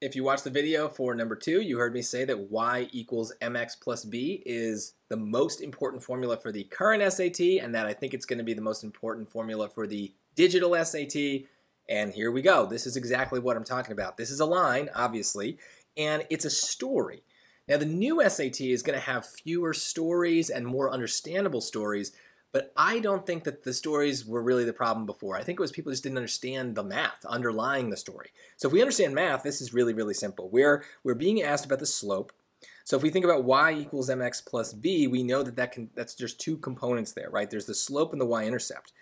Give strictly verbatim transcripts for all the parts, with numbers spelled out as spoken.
If you watched the video for number two, you heard me say that y equals mx plus b is the most important formula for the current S A T, and that I think it's going to be the most important formula for the digital S A T. And here we go. This is exactly what I'm talking about. This is a line, obviously, and it's a story. Now, the new S A T is going to have fewer stories and more understandable stories, but I don't think that the stories were really the problem before. I think it was people just didn't understand the math underlying the story. So if we understand math, this is really, really simple. We're, we're being asked about the slope. So if we think about y equals mx plus b, we know that, that can, that's just two components there, right? There's the slope and the y-intercept.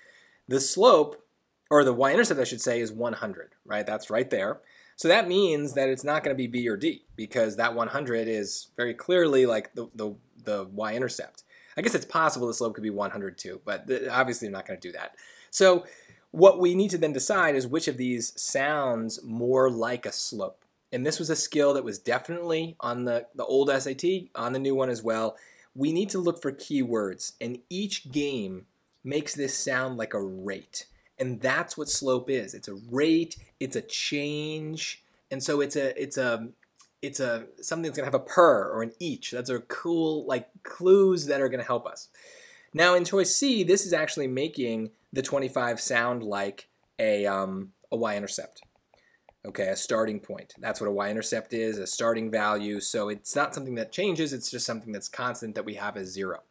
The slope, or the y-intercept I should say, is one hundred, right? That's right there. So that means that it's not going to be b or d, because that one hundred is very clearly like the, the, the y-intercept. I guess it's possible the slope could be one hundred too, but obviously I'm not going to do that. So what we need to then decide is which of these sounds more like a slope. And this was a skill that was definitely on the, the old S A T, on the new one as well. We need to look for keywords, and each game makes this sound like a rate. And that's what slope is. It's a rate, it's a change, and so it's a it's a It's a something that's going to have a per or an each. Those are cool like clues that are going to help us. Now in choice C, this is actually making the twenty-five sound like a, um, a y-intercept. Okay, a starting point. That's what a y-intercept is, a starting value. So it's not something that changes. It's just something that's constant that we have as zero.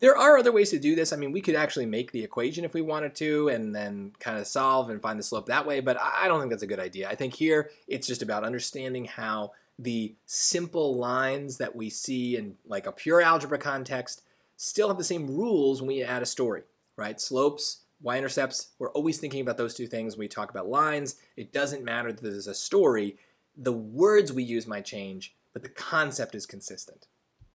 There are other ways to do this. I mean, we could actually make the equation if we wanted to and then kind of solve and find the slope that way, but I don't think that's a good idea. I think here it's just about understanding how the simple lines that we see in like a pure algebra context still have the same rules when we add a story, right? Slopes, y-intercepts, we're always thinking about those two things when we talk about lines. It doesn't matter that there's a story. The words we use might change, but the concept is consistent.